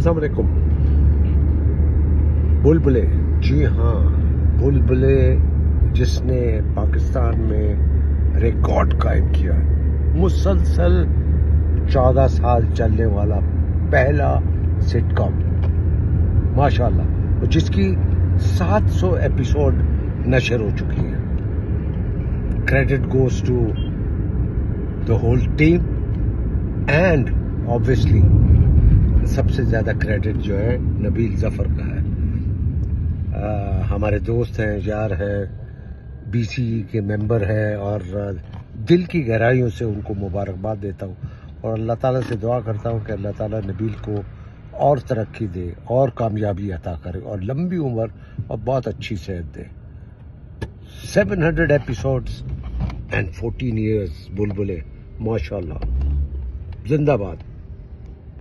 अस्सलाम वालेकुम। बुलबुले, जी हाँ, बुलबुले जिसने पाकिस्तान में रिकॉर्ड कायम किया, मुसलसल 14 साल चलने वाला पहला सिटकॉम, माशाल्लाह, जिसकी 700 एपिसोड नशर हो चुकी है। Credit goes to the whole team and obviously सबसे ज्यादा क्रेडिट जो है नबील जफर का है। हमारे दोस्त हैं, यार हैं, बीसी के मेंबर हैं और दिल की गहराइयों से उनको मुबारकबाद देता हूँ और अल्लाह ताला से दुआ करता हूँ कि अल्लाह ताला नबील को और तरक्की दे और कामयाबी अता करे और लंबी उम्र और बहुत अच्छी सेहत दे। 700 एपिसोड्स एंड 14 ईयर्स बुलबुले, माशाल्लाह, जिंदाबाद।